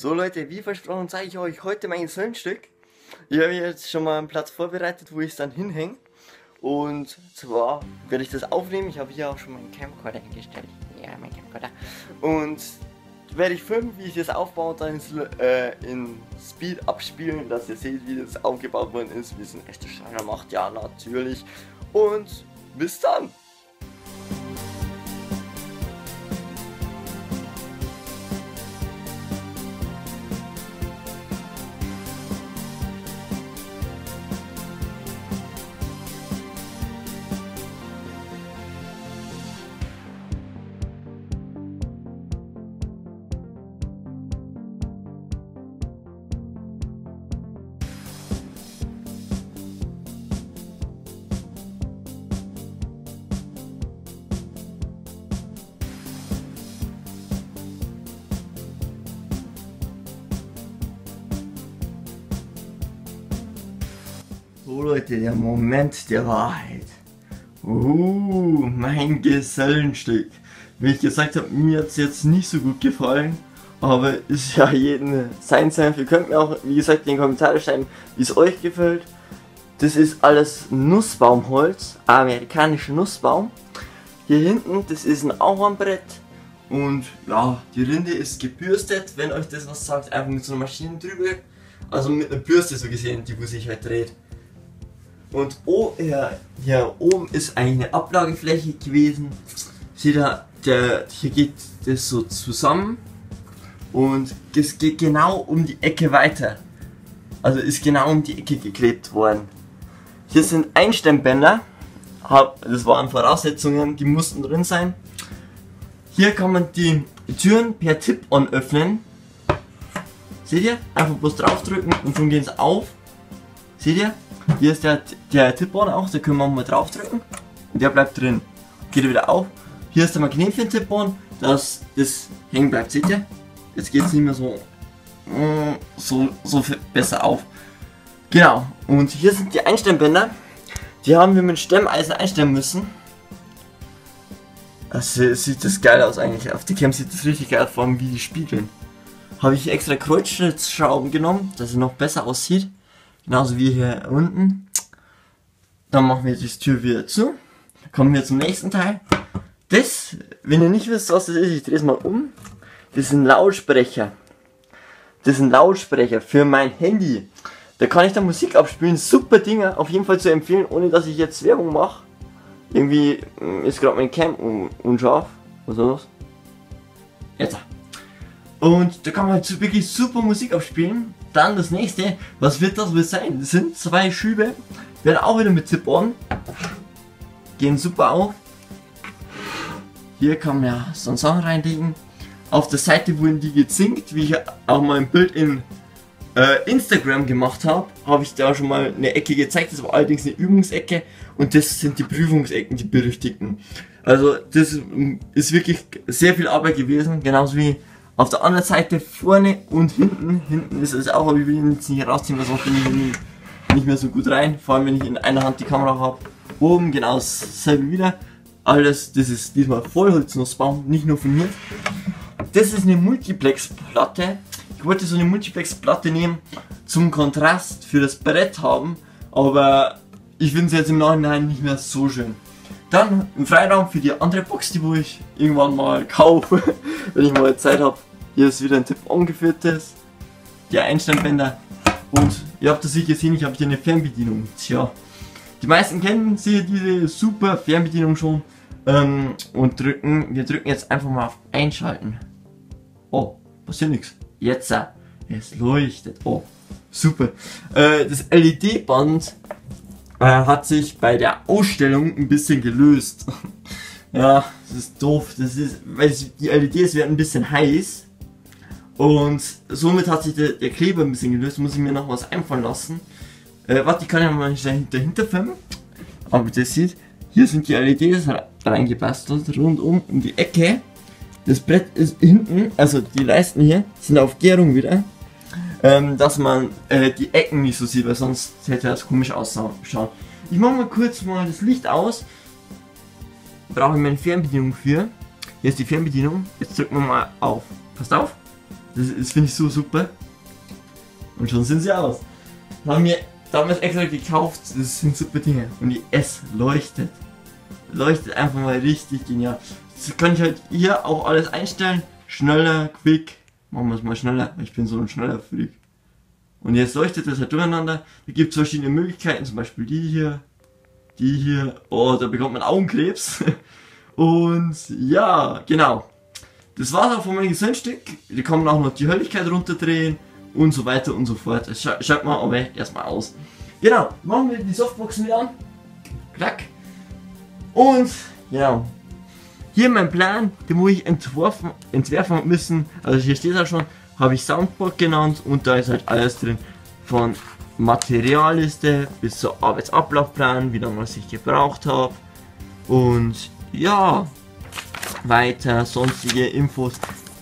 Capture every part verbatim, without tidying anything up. So Leute, wie versprochen zeige ich euch heute mein Gesellenstück. Ich habe jetzt schon mal einen Platz vorbereitet, wo ich es dann hinhänge. Und zwar werde ich das aufnehmen. Ich habe hier auch schon meinen Camcorder hingestellt. Ja, mein Camcorder. Und werde ich filmen, wie ich das aufbaue und dann äh, in Speed abspielen, dass ihr seht, wie das aufgebaut worden ist, wie es ein echter Schreiner macht. Ja, natürlich. Und bis dann! So Leute, der Moment der Wahrheit. Uh, mein Gesellenstück. Wie ich gesagt habe, mir hat es jetzt nicht so gut gefallen, aber ist ja jedem sein Senf. Ihr könnt mir auch, wie gesagt, in den Kommentaren schreiben, wie es euch gefällt. Das ist alles Nussbaumholz, amerikanischer Nussbaum. Hier hinten, das ist ein Ahornbrett. Und ja, die Rinde ist gebürstet. Wenn euch das was sagt, einfach mit so einer Maschine drüber. Also mit einer Bürste so gesehen, die wo sich halt dreht. Und oh, hier, hier oben ist eine Ablagefläche gewesen. Seht ihr, der, hier geht das so zusammen und es geht genau um die Ecke weiter. Also ist genau um die Ecke geklebt worden. Hier sind Einstemmbänder, das waren Voraussetzungen, die mussten drin sein. Hier kann man die Türen per Tip-On öffnen. Seht ihr? Einfach bloß draufdrücken und schon gehen sie auf. Seht ihr? Hier ist der, der Tip-On auch, da können wir mal drauf drücken und der bleibt drin. Geht wieder auf. Hier ist der Magnet für den Tip-On, dass das hängen bleibt, seht ihr? Jetzt geht es nicht mehr so, so, so viel besser auf. Genau, und hier sind die Einstemmbänder. Die haben wir mit Stemmeisen einstemmen müssen. Also sieht das geil aus eigentlich. Auf der Cam sieht das richtig geil aus, vor allem wie die spiegeln. Habe ich extra Kreuzschlitzschrauben genommen, dass es noch besser aussieht. Genauso wie hier unten. Dann machen wir die Tür wieder zu. Kommen wir zum nächsten Teil. Das, wenn ihr nicht wisst, was das ist, ich drehe es mal um. Das sind Lautsprecher. Das sind Lautsprecher für mein Handy. Da kann ich dann Musik abspielen. Super Dinger, auf jeden Fall zu empfehlen, ohne dass ich jetzt Werbung mache. Irgendwie ist gerade mein Cam un unscharf. Was ist das? Jetzt. Und da kann man halt wirklich super Musik abspielen. Dann das nächste, was wird das wohl sein? Das sind zwei Schübe, werden auch wieder mit Tip-On, gehen super auf. Hier kann man ja so einen Song reinlegen. Auf der Seite wurden die gezinkt, wie ich auch mal ein Bild in äh, Instagram gemacht habe. Habe ich da schon mal eine Ecke gezeigt, das war allerdings eine Übungsecke und das sind die Prüfungsecken, die berüchtigten. Also das ist wirklich sehr viel Arbeit gewesen, genauso wie auf der anderen Seite vorne und hinten, hinten ist es auch, aber ich will ihn jetzt nicht rausziehen, weil sonst bin ich nicht mehr so gut rein, vor allem wenn ich in einer Hand die Kamera habe. Oben genau dasselbe wieder, alles, das ist diesmal Vollholznussbaum, nicht nur von mir. Das ist eine Multiplexplatte, ich wollte so eine Multiplexplatte nehmen, zum Kontrast für das Brett haben, aber ich finde es jetzt im Nachhinein nicht mehr so schön. Dann ein Freiraum für die andere Box, die wo ich irgendwann mal kaufe, wenn ich mal Zeit habe. Hier ist wieder ein Tip-On geführtes, die Einsteinbänder und ihr habt das sicher gesehen, ich habe hier eine Fernbedienung. Tja, die meisten kennen sie diese super Fernbedienung schon ähm, und drücken, wir drücken jetzt einfach mal auf Einschalten. Oh, passiert nichts. Jetzt, es leuchtet. Oh, super. Äh, das L E D-Band äh, hat sich bei der Ausstellung ein bisschen gelöst. Ja, das ist doof, das ist, weil die L E Ds werden ein bisschen heiß und somit hat sich der, der Kleber ein bisschen gelöst, muss ich mir noch was einfallen lassen. Äh, warte, ich kann ja mal dahinter filmen, aber das sieht, hier sind die L E Ds reingebastelt, rundum um die Ecke. Das Brett ist hinten, also die Leisten hier, sind auf Gärung wieder, ähm, dass man äh, die Ecken nicht so sieht, weil sonst hätte das komisch ausschauen. Ich mache mal kurz mal das Licht aus. Brauche ich meine Fernbedienung für. Hier ist die Fernbedienung. Jetzt drücken wir mal auf. Passt auf. Das, das finde ich so super. Und schon sind sie aus. Das haben wir damals extra gekauft. Das sind super Dinge. Und die S leuchtet. Leuchtet einfach mal richtig genial. Das kann ich halt hier auch alles einstellen. Schneller, quick. Machen wir es mal schneller. Ich bin so ein schneller Freak. Und jetzt leuchtet das halt durcheinander. Da gibt es verschiedene Möglichkeiten. Zum Beispiel die hier. Die hier. Oh, da bekommt man Augenkrebs. Und ja, genau. Das war's auch von meinem Gesellenstück. Da kann man auch noch die Helligkeit runterdrehen und so weiter und so fort. Scha Schaut mal aber erstmal aus. Genau, machen wir die Softboxen wieder an. Klack. Und genau. Hier mein Plan, den muss ich entworfen, entwerfen müssen. Also hier steht es auch schon, habe ich Soundboard genannt und da ist halt alles drin. Von Materialliste bis zur Arbeitsablaufplan, wie lange ich gebraucht habe. Und ja. Weiter, sonstige Infos.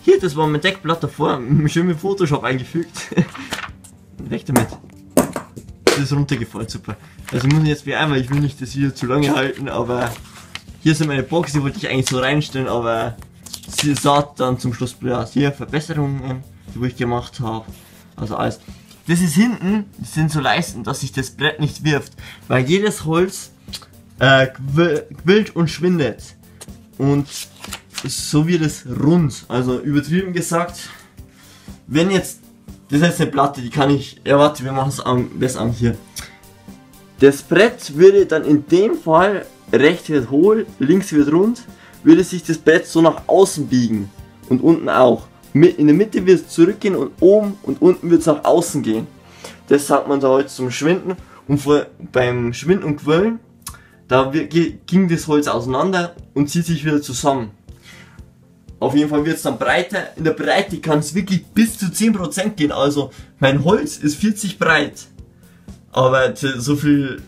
Hier, das war mein Deckblatt davor, schön mit Photoshop eingefügt. Weg damit. Das ist runtergefallen, super. Also muss ich jetzt beeilen, weil ich will nicht das Video zu lange halten, aber hier sind meine Boxen, die wollte ich eigentlich so reinstellen, aber sie sah dann zum Schluss blöd. Hier Verbesserungen, die ich gemacht habe. Also alles. Das ist hinten, das sind so Leisten, dass sich das Brett nicht wirft, weil jedes Holz äh, quillt und schwindet. Und so wird es rund, also übertrieben gesagt, wenn jetzt, das ist jetzt eine Platte, die kann ich, ja warte, wir machen es am besten an hier. Das Brett würde dann in dem Fall, rechts wird hohl, links wird rund, würde sich das Brett so nach außen biegen und unten auch. In der Mitte wird es zurückgehen und oben und unten wird es nach außen gehen. Das sagt man da heute zum Schwinden und vor, beim Schwinden und Quillen. Da ging das Holz auseinander und zieht sich wieder zusammen. Auf jeden Fall wird es dann breiter. In der Breite kann es wirklich bis zu zehn Prozent gehen. Also mein Holz ist vierzig breit. Aber so viel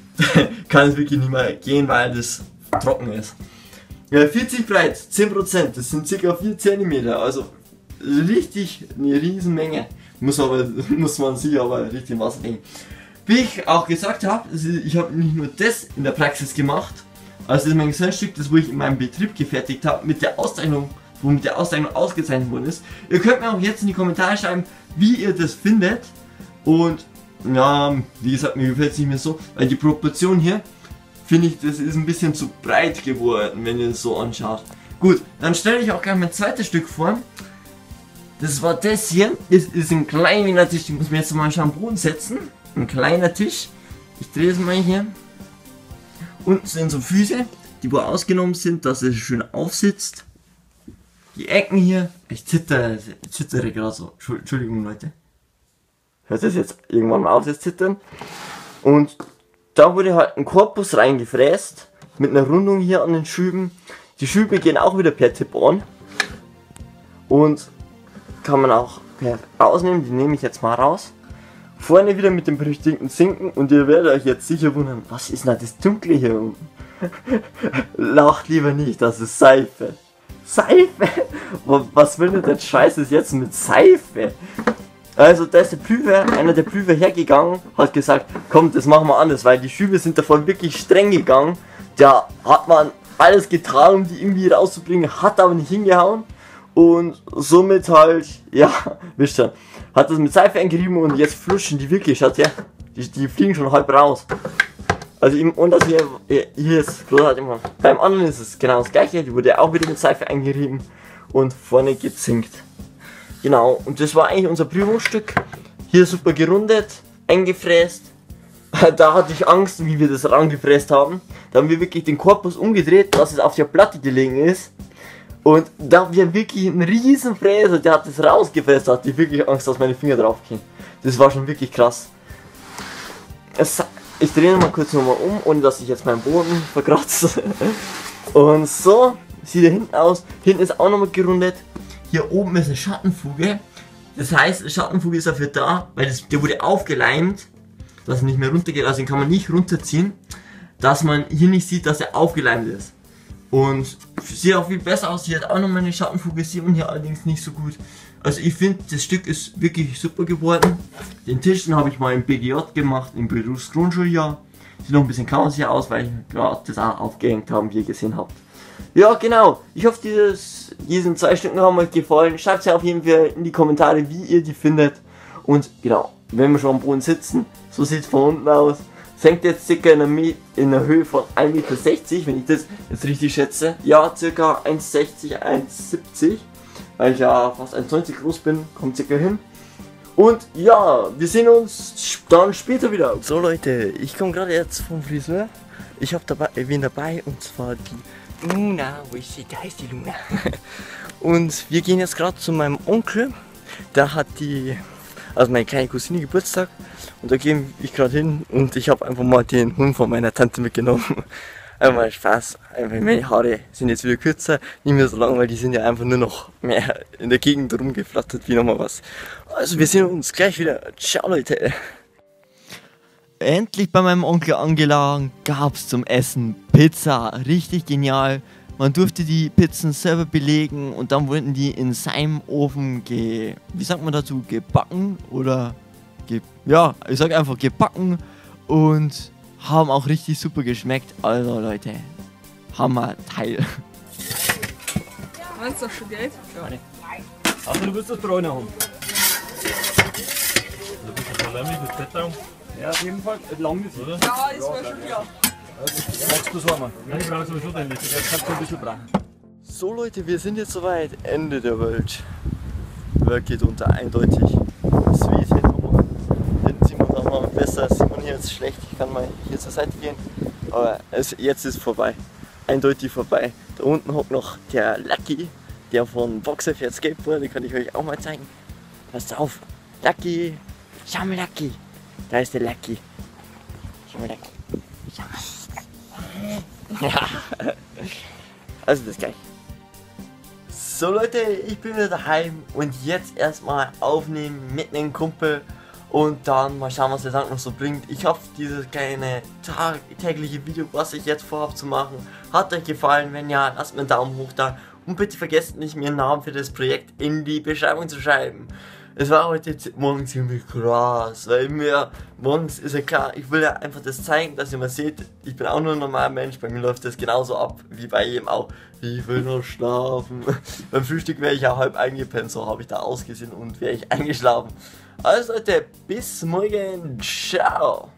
kann es wirklich nicht mehr gehen, weil das trocken ist. Ja, vierzig breit, zehn Prozent, das sind ca. vier Zentimeter. Also richtig eine Riesenmenge. Muss, aber, muss man sich aber richtig was nehmen. Wie ich auch gesagt habe, ich habe nicht nur das in der Praxis gemacht, also das ist mein Gesellenstück, das wo ich in meinem Betrieb gefertigt habe, mit der Auszeichnung, wo mit der Auszeichnung ausgezeichnet worden ist. Ihr könnt mir auch jetzt in die Kommentare schreiben, wie ihr das findet. Und ja, wie gesagt, mir gefällt es nicht mehr so, weil die Proportion hier, finde ich, das ist ein bisschen zu breit geworden, wenn ihr es so anschaut. Gut, dann stelle ich auch gerne mein zweites Stück vor. Das war das hier, das ist ein kleiner Tisch, ich muss mir jetzt mal einen Schablon setzen. Ein kleiner Tisch, ich drehe es mal hier. Unten sind so Füße, die wo ausgenommen sind, dass es schön aufsitzt. Die Ecken hier, ich zittere, ich zittere gerade so. Entschuldigung Leute. Hört es jetzt irgendwann mal auf, das Zittern? Und da wurde halt ein Korpus reingefräst, mit einer Rundung hier an den Schüben. Die Schübe gehen auch wieder per Tipp-On. Und kann man auch per rausnehmen, die nehme ich jetzt mal raus. Vorne wieder mit dem berüchtigten Zinken und ihr werdet euch jetzt sicher wundern, was ist denn das Dunkle hier unten? Lacht lieber nicht, das ist Seife. Seife? Was will denn das Scheißes jetzt mit Seife? Also da ist der Prüfer, einer der Prüfer hergegangen, hat gesagt, komm, das machen wir anders, weil die Schübe sind davon wirklich streng gegangen. Da hat man alles getan, um die irgendwie rauszubringen, hat aber nicht hingehauen. Und somit halt, ja, wisst ihr, hat das mit Seife eingerieben und jetzt flutschen die wirklich, schaut her, die, die fliegen schon halb raus. Also eben, und das hier, hier ist großartig immer. Beim anderen ist es genau das gleiche, die wurde auch wieder mit Seife eingerieben und vorne gezinkt. Genau, und das war eigentlich unser Prüfungsstück. Hier super gerundet, eingefräst. Da hatte ich Angst, wie wir das rangefräst haben. Da haben wir wirklich den Korpus umgedreht, dass es auf der Platte gelegen ist. Und da haben wir wirklich einen riesen Fräser, der hat das rausgefräst, da hatte ich wirklich Angst, dass meine Finger drauf gehen. Das war schon wirklich krass. Es, ich drehe mal kurz nochmal um, ohne dass ich jetzt meinen Boden verkratze. Und so sieht er hinten aus. Hinten ist auch nochmal gerundet. Hier oben ist eine Schattenfuge. Das heißt, Schattenfuge ist dafür da, weil das, der wurde aufgeleimt, dass er nicht mehr runtergeht. Also den kann man nicht runterziehen, dass man hier nicht sieht, dass er aufgeleimt ist. Und sieht auch viel besser aus, sie hat auch noch meine Schattenfuge, sieht man hier allerdings nicht so gut. Also ich finde, das Stück ist wirklich super geworden. Den Tisch habe ich mal im B G J gemacht, im Berufsgrundschuljahr. Sieht noch ein bisschen chaos hier aus, weil ich gerade das auch aufgehängt habe, wie ihr gesehen habt. Ja, genau. Ich hoffe, dieses, diesen zwei Stücken haben euch gefallen. Schreibt es ja auf jeden Fall in die Kommentare, wie ihr die findet. Und genau, wenn wir schon am Boden sitzen, so sieht es von unten aus. Es hängt jetzt circa in einer, in einer Höhe von ein Meter sechzig, wenn ich das jetzt richtig schätze. Ja, circa ein Meter sechzig, ein Meter siebzig, weil ich ja fast ein Meter neunzig groß bin, kommt circa hin. Und ja, wir sehen uns dann später wieder. So Leute, ich komme gerade jetzt vom Friseur. Ich habe dabei wen dabei, und zwar die Luna, wo ich sehe, da heißt die Luna. Und wir gehen jetzt gerade zu meinem Onkel. Da hat die, also meine kleine Cousine, Geburtstag. Und da gehe ich gerade hin und ich habe einfach mal den Hund von meiner Tante mitgenommen. Einmal Spaß, einfach meine Haare sind jetzt wieder kürzer, nicht mehr so lang, weil die sind ja einfach nur noch mehr in der Gegend rumgeflattert wie nochmal was. Also wir sehen uns gleich wieder. Ciao Leute. Endlich bei meinem Onkel angelangt, gab es zum Essen Pizza. Richtig genial. Man durfte die Pizzen selber belegen und dann wurden die in seinem Ofen ge... wie sagt man dazu? Gebacken oder... Ge ja, ich sag einfach gebacken und haben auch richtig super geschmeckt. Also Leute, Hammer Teil. Meinst du das schon Geld? Ja. Also du willst das Bräune haben? Du bist das Bräune, das Blätter. Ja, auf jeden Fall. Lang ist, oder? Ja, ist mir schon klar. Magst du es warm? Nein, ich brauche es sowieso nicht. Ich hab's ein bisschen braun. So Leute, wir sind jetzt soweit. Ende der Welt. Die Welt geht unter, eindeutig. Es weht hier nochmal. Hinten sieht man nochmal besser. Sieht man hier jetzt schlecht. Ich kann mal hier zur Seite gehen. Aber es, jetzt ist vorbei. Eindeutig vorbei. Da unten hockt noch der Lucky, der von Boxer fährt Skateboard. Den kann ich euch auch mal zeigen. Passt auf. Lucky. Schau mal, Lucky. Da ist der Lucky. Schau mal, Lucky. Schau mal. Ja. Also das gleich. So Leute, ich bin wieder daheim und jetzt erstmal aufnehmen mit einem Kumpel und dann mal schauen, was der Tag noch so bringt. Ich hoffe, dieses kleine tag tägliche Video, was ich jetzt vorhabe zu machen, hat euch gefallen. Wenn ja, lasst mir einen Daumen hoch da und bitte vergesst nicht, mir einen Namen für das Projekt in die Beschreibung zu schreiben. Es war heute morgen ziemlich krass, weil mir, morgens ist ja klar, ich will ja einfach das zeigen, dass ihr mal seht, ich bin auch nur ein normaler Mensch, bei mir läuft das genauso ab, wie bei jedem auch, ich will noch schlafen, beim Frühstück wäre ich ja halb eingepennt, so habe ich da ausgesehen und wäre ich eingeschlafen. Also Leute, bis morgen, ciao!